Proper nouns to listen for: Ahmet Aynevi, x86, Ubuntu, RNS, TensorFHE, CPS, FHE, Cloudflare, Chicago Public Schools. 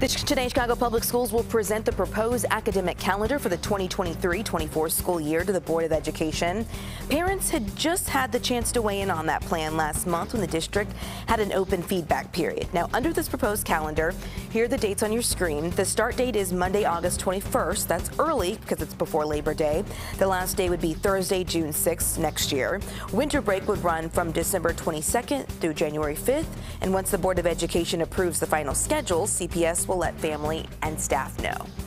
Today, Chicago Public Schools will present the proposed academic calendar for the 2023-24 school year to the Board of Education. Parents had just had the chance to weigh in on that plan last month when the district had an open feedback period. Now, under this proposed calendar, here are the dates on your screen. The start date is Monday, August 21st. That's early because it's before Labor Day. The last day would be Thursday, June 6th next year. Winter break would run from December 22nd through January 5th. And once the Board of Education approves the final schedule, CPS will let family and staff know.